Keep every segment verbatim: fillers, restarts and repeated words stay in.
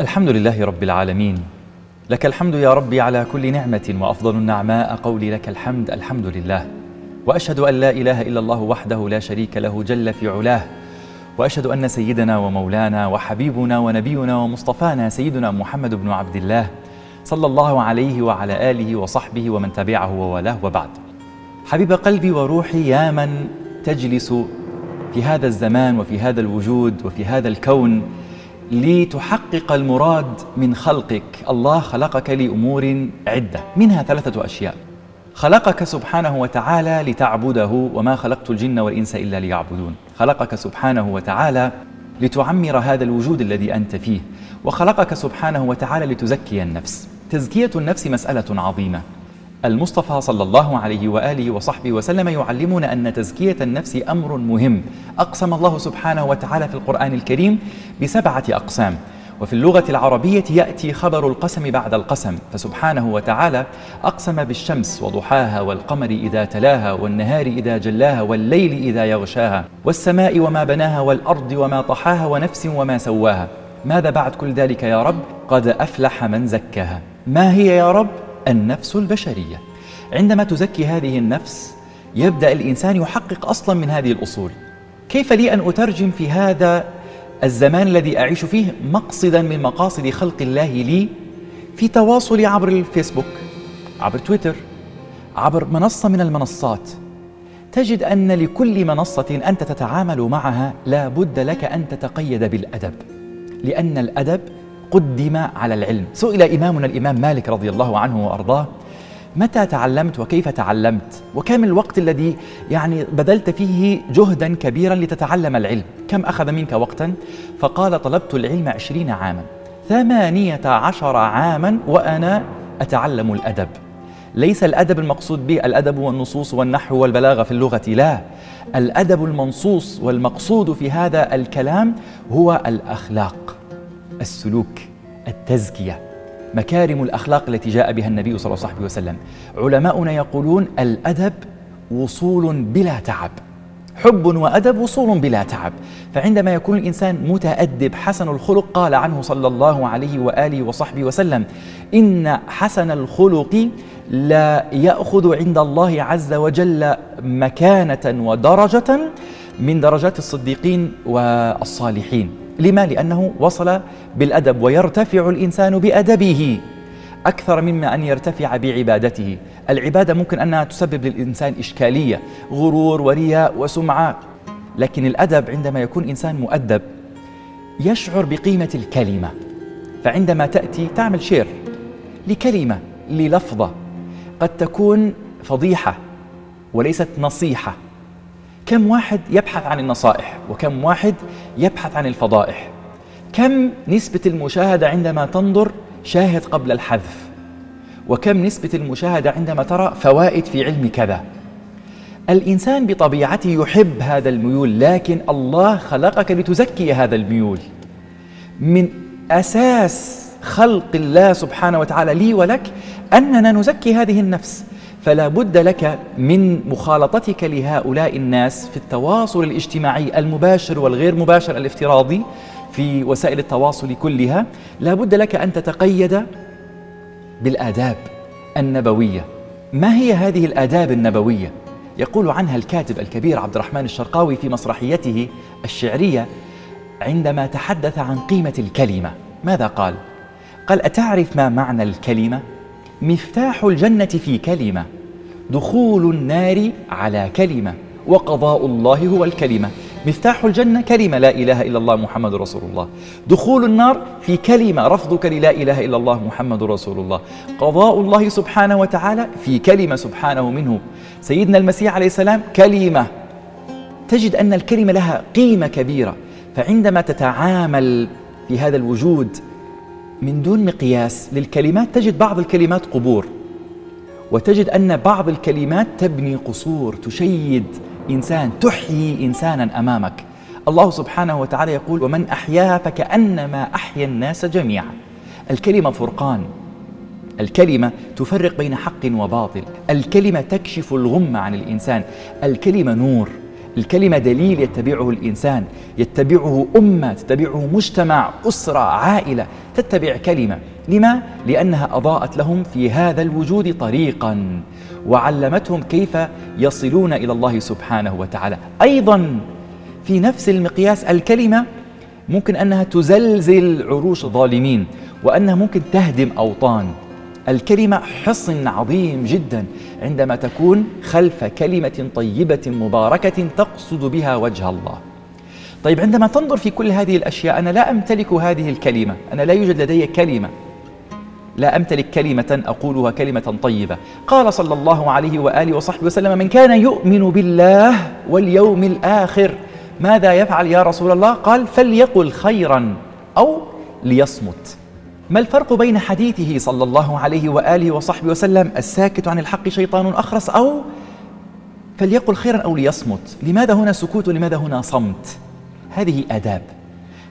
الحمد لله رب العالمين، لك الحمد يا ربي على كل نعمة، وأفضل النعماء قولي لك الحمد الحمد لله. وأشهد أن لا إله إلا الله وحده لا شريك له جل في علاه، وأشهد أن سيدنا ومولانا وحبيبنا ونبينا ومصطفانا سيدنا محمد بن عبد الله صلى الله عليه وعلى آله وصحبه ومن تبعه وولاه، وبعد. حبيب قلبي وروحي يا من تجلس في هذا الزمان وفي هذا الوجود وفي هذا الكون لتحقق المراد من خلقك. الله خلقك لأمور عدة، منها ثلاثة أشياء. خلقك سبحانه وتعالى لتعبده، وما خلقت الجن والإنس إلا ليعبدون. خلقك سبحانه وتعالى لتعمر هذا الوجود الذي أنت فيه، وخلقك سبحانه وتعالى لتزكي النفس. تزكية النفس مسألة عظيمة. المصطفى صلى الله عليه وآله وصحبه وسلم يعلمنا أن تزكية النفس أمر مهم. أقسم الله سبحانه وتعالى في القرآن الكريم بسبعة أقسام، وفي اللغة العربية يأتي خبر القسم بعد القسم. فسبحانه وتعالى أقسم بالشمس وضحاها، والقمر إذا تلاها، والنهار إذا جلاها، والليل إذا يغشاها، والسماء وما بناها، والأرض وما طحاها، ونفس وما سواها. ماذا بعد كل ذلك يا رب؟ قد أفلح من زكاها. ما هي يا رب؟ النفس البشرية. عندما تزكي هذه النفس يبدأ الإنسان يحقق أصلا من هذه الأصول. كيف لي أن أترجم في هذا الزمان الذي أعيش فيه مقصدا من مقاصد خلق الله لي في تواصلي عبر الفيسبوك، عبر تويتر، عبر منصة من المنصات؟ تجد أن لكل منصة أنت تتعامل معها لا بد لك أن تتقيد بالأدب، لأن الأدب قدم على العلم. سئل إمامنا الإمام مالك رضي الله عنه وأرضاه: متى تعلمت وكيف تعلمت؟ وكم الوقت الذي يعني بذلت فيه جهدا كبيرا لتتعلم العلم؟ كم أخذ منك وقتا؟ فقال: طلبت العلم عشرين عاما، ثمانية عشر عاما وأنا أتعلم الأدب. ليس الأدب المقصود به الأدب والنصوص والنحو والبلاغة في اللغة، لا، الأدب المنصوص والمقصود في هذا الكلام هو الأخلاق، السلوك، التزكية، مكارم الأخلاق التي جاء بها النبي صلى الله عليه وسلم. علماؤنا يقولون: الأدب وصول بلا تعب، حب وأدب وصول بلا تعب. فعندما يكون الإنسان متأدب حسن الخلق، قال عنه صلى الله عليه وآله وصحبه وسلم: إن حسن الخلق لا يأخذ عند الله عز وجل مكانة ودرجة من درجات الصديقين والصالحين. لما؟ لأنه وصل بالأدب، ويرتفع الإنسان بأدبه أكثر مما أن يرتفع بعبادته. العبادة ممكن أنها تسبب للإنسان إشكالية، غرور ورياء وسمعة، لكن الأدب عندما يكون إنسان مؤدب يشعر بقيمة الكلمة. فعندما تأتي تعمل شير لكلمة، للفظة، قد تكون فضيحة وليست نصيحة. كم واحد يبحث عن النصائح، وكم واحد يبحث عن الفضائح. كم نسبة المشاهدة عندما تنظر شاهد قبل الحذف، وكم نسبة المشاهدة عندما ترى فوائد في علم كذا. الإنسان بطبيعته يحب هذا الميول، لكن الله خلقك لتزكي هذا الميول. من أساس خلق الله سبحانه وتعالى لي ولك أننا نزكي هذه النفس، فلا بد لك من مخالطتك لهؤلاء الناس في التواصل الاجتماعي المباشر والغير مباشر الافتراضي، في وسائل التواصل كلها. لا بد لك أن تتقيد بالآداب النبوية. ما هي هذه الآداب النبوية؟ يقول عنها الكاتب الكبير عبد الرحمن الشرقاوي في مسرحيته الشعرية عندما تحدث عن قيمة الكلمة. ماذا قال؟ قال: أتعرف ما معنى الكلمة؟ مفتاح الجنة في كلمة، دخول النار على كلمة، وقضاء الله هو الكلمة. مفتاح الجنة كلمة: لا إله إلا الله محمد رسول الله. دخول النار في كلمة: رفضك للا إله إلا الله محمد رسول الله. قضاء الله سبحانه وتعالى في كلمة سبحانه منه سيدنا المسيح عليه السلام كلمة. تجد أن الكلمة لها قيمة كبيرة. فعندما تتعامل في هذا الوجود من دون مقياس للكلمات، تجد بعض الكلمات قبور، وتجد أن بعض الكلمات تبني قصور، تشيد إنسان، تحيي إنسانا أمامك. الله سبحانه وتعالى يقول: ومن أحياها فكأنما أحيا الناس جميعا. الكلمة فرقان، الكلمة تفرق بين حق وباطل، الكلمة تكشف الغمة عن الإنسان، الكلمة نور، الكلمة دليل يتبعه الإنسان، يتبعه أمة، تتبعه مجتمع، أسرة، عائلة، تتبع كلمة. لما؟ لأنها أضاءت لهم في هذا الوجود طريقا وعلمتهم كيف يصلون إلى الله سبحانه وتعالى. أيضا في نفس المقياس الكلمة ممكن أنها تزلزل عروش الظالمين، وأنها ممكن تهدم أوطان. الكلمة حصن عظيم جدا عندما تكون خلف كلمة طيبة مباركة تقصد بها وجه الله. طيب، عندما تنظر في كل هذه الأشياء، أنا لا أمتلك هذه الكلمة، أنا لا يوجد لدي كلمة، لا أمتلك كلمة أقولها كلمة طيبة. قال صلى الله عليه وآله وصحبه وسلم: من كان يؤمن بالله واليوم الآخر ماذا يفعل يا رسول الله؟ قال: فليقل خيرا أو ليصمت. ما الفرق بين حديثه صلى الله عليه وآله وصحبه وسلم: الساكت عن الحق شيطان أخرس، أو فليقل خيرا أو ليصمت؟ لماذا هنا سكوت ولماذا هنا صمت؟ هذه آداب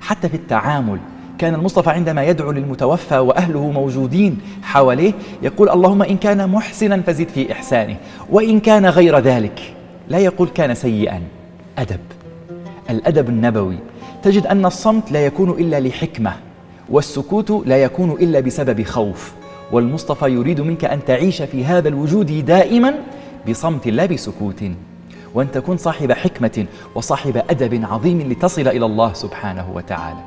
حتى في التعامل. كان المصطفى عندما يدعو للمتوفى وأهله موجودين حواليه يقول: اللهم إن كان محسنا فزد في إحسانه، وإن كان غير ذلك. لا يقول كان سيئا. أدب، الأدب النبوي. تجد أن الصمت لا يكون إلا لحكمة، والسكوت لا يكون إلا بسبب خوف، والمصطفى يريد منك أن تعيش في هذا الوجود دائما بصمت لا بسكوت، وأن تكون صاحب حكمة وصاحب أدب عظيم لتصل إلى الله سبحانه وتعالى.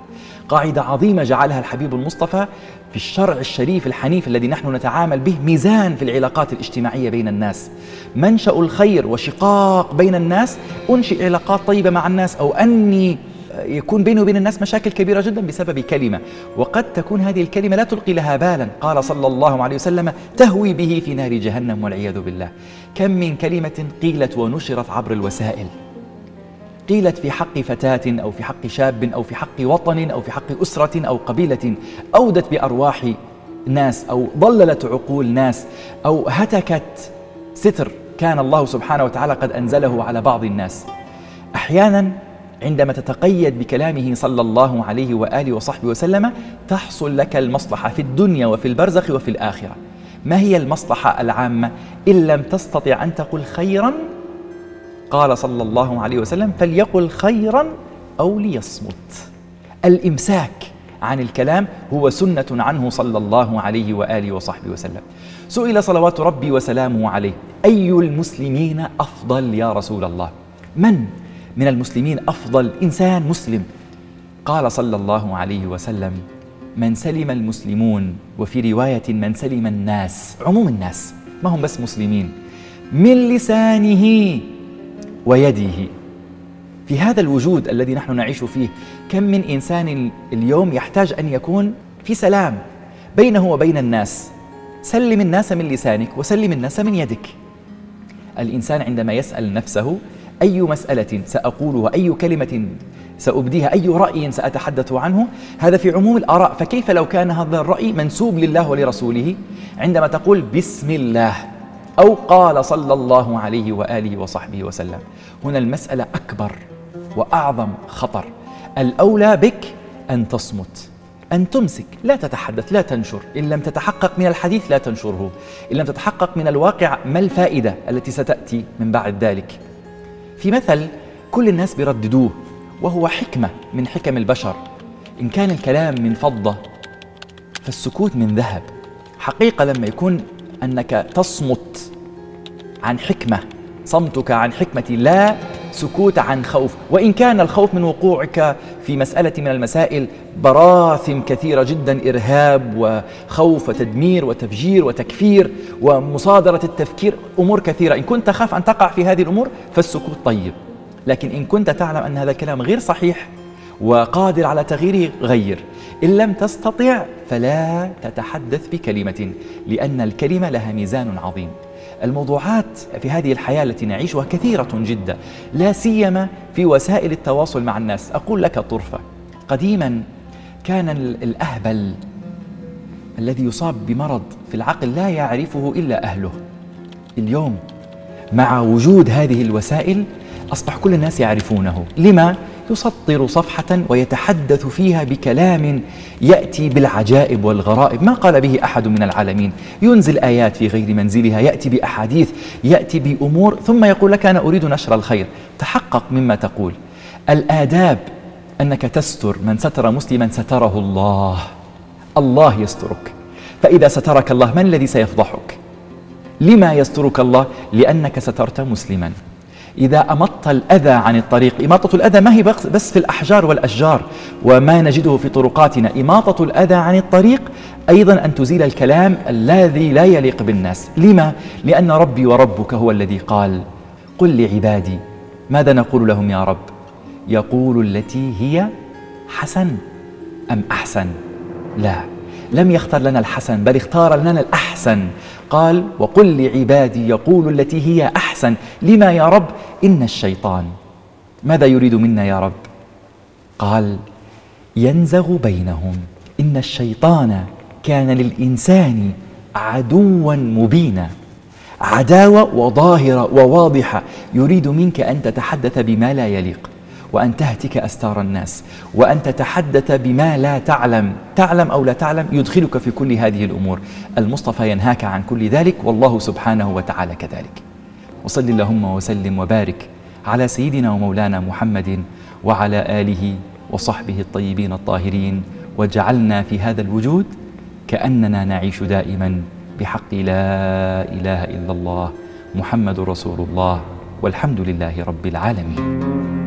قاعدة عظيمة جعلها الحبيب المصطفى في الشرع الشريف الحنيف الذي نحن نتعامل به، ميزان في العلاقات الاجتماعية بين الناس. منشأ الخير وشقاق بين الناس، أنشئ علاقات طيبة مع الناس، أو أني يكون بيني وبين الناس مشاكل كبيرة جدا بسبب كلمة، وقد تكون هذه الكلمة لا تلقي لها بالا. قال صلى الله عليه وسلم: تهوي به في نار جهنم والعياذ بالله. كم من كلمة قيلت ونشرت عبر الوسائل، قيلت في حق فتاة أو في حق شاب أو في حق وطن أو في حق أسرة أو قبيلة، أودت بأرواح ناس أو ضللت عقول ناس أو هتكت ستر كان الله سبحانه وتعالى قد أنزله على بعض الناس. أحيانا عندما تتقيد بكلامه صلى الله عليه وآله وصحبه وسلم تحصل لك المصلحة في الدنيا وفي البرزخ وفي الآخرة. ما هي المصلحة العامة؟ إن لم تستطع أن تقل خيرا، قال صلى الله عليه وسلم: فليقل خيرا أو ليصمت. الإمساك عن الكلام هو سنة عنه صلى الله عليه وآله وصحبه وسلم. سئل صلوات ربي وسلامه عليه: أي المسلمين أفضل يا رسول الله؟ من؟ من المسلمين أفضل إنسان مسلم؟ قال صلى الله عليه وسلم: من سلم المسلمون، وفي رواية: من سلم الناس. عموم الناس، ما هم بس مسلمين، من لسانه ويده. في هذا الوجود الذي نحن نعيش فيه، كم من إنسان اليوم يحتاج أن يكون في سلام بينه وبين الناس. سلم الناس من لسانك وسلم الناس من يدك. الإنسان عندما يسأل نفسه: أي مسألة سأقولها، أي كلمة سأبديها، أي رأي سأتحدث عنه؟ هذا في عموم الآراء، فكيف لو كان هذا الرأي منسوب لله ولرسوله؟ عندما تقول بسم الله أو قال صلى الله عليه وآله وصحبه وسلم، هنا المسألة أكبر وأعظم خطر. الأولى بك أن تصمت، أن تمسك، لا تتحدث، لا تنشر. إن لم تتحقق من الحديث لا تنشره، إن لم تتحقق من الواقع ما الفائدة التي ستأتي من بعد ذلك؟ في مثل كل الناس بيرددوه، وهو حكمة من حكم البشر: إن كان الكلام من فضة فالسكوت من ذهب. حقيقة لما يكون أنك تصمت عن حكمة، صمتك عن حكمة لا سكوت عن خوف. وإن كان الخوف من وقوعك في مسألة من المسائل براثم كثيرة جدا، إرهاب وخوف وتدمير وتفجير وتكفير ومصادرة التفكير، أمور كثيرة، إن كنت تخاف أن تقع في هذه الأمور فالسكوت طيب. لكن إن كنت تعلم أن هذا الكلام غير صحيح وقادر على تغييره، غير. إن لم تستطع فلا تتحدث بكلمة، لأن الكلمة لها ميزان عظيم. الموضوعات في هذه الحياة التي نعيشها كثيرة جدا، لا سيما في وسائل التواصل مع الناس. أقول لك طرفة: قديما كان الأهبل الذي يصاب بمرض في العقل لا يعرفه إلا أهله. اليوم مع وجود هذه الوسائل أصبح كل الناس يعرفونه. لما؟ يسطر صفحة ويتحدث فيها بكلام يأتي بالعجائب والغرائب ما قال به أحد من العالمين، ينزل آيات في غير منزلها، يأتي بأحاديث، يأتي بأمور، ثم يقول لك أنا أريد نشر الخير، تحقق مما تقول. الآداب أنك تستر، من ستر مسلما ستره الله، الله يسترك، فإذا سترك الله من الذي سيفضحك؟ لما يسترك الله؟ لأنك سترت مسلما. إذا أمطت الأذى عن الطريق، إماطة الأذى ما هي بس في الأحجار والأشجار وما نجده في طرقاتنا، إماطة الأذى عن الطريق أيضا أن تزيل الكلام الذي لا يليق بالناس. لما؟ لأن ربي وربك هو الذي قال قل لعبادي. ماذا نقول لهم يا رب؟ يقول التي هي حسن أم أحسن. لا، لم يختر لنا الحسن بل اختار لنا الأحسن. قال وقل لعبادي يقول التي هي أحسن. لما يا رب؟ إن الشيطان ماذا يريد منا يا رب؟ قال ينزغ بينهم إن الشيطان كان للإنسان عدوا مبينا، عداوة وظاهرة وواضحة، يريد منك أن تتحدث بما لا يليق وأن تهتك أستار الناس وأن تتحدث بما لا تعلم، تعلم أو لا تعلم يدخلك في كل هذه الأمور. المصطفى ينهاك عن كل ذلك والله سبحانه وتعالى كذلك. وصل اللهم وسلم وبارك على سيدنا ومولانا محمد وعلى آله وصحبه الطيبين الطاهرين، واجعلنا في هذا الوجود كأننا نعيش دائما بحق لا إله إلا الله محمد رسول الله، والحمد لله رب العالمين.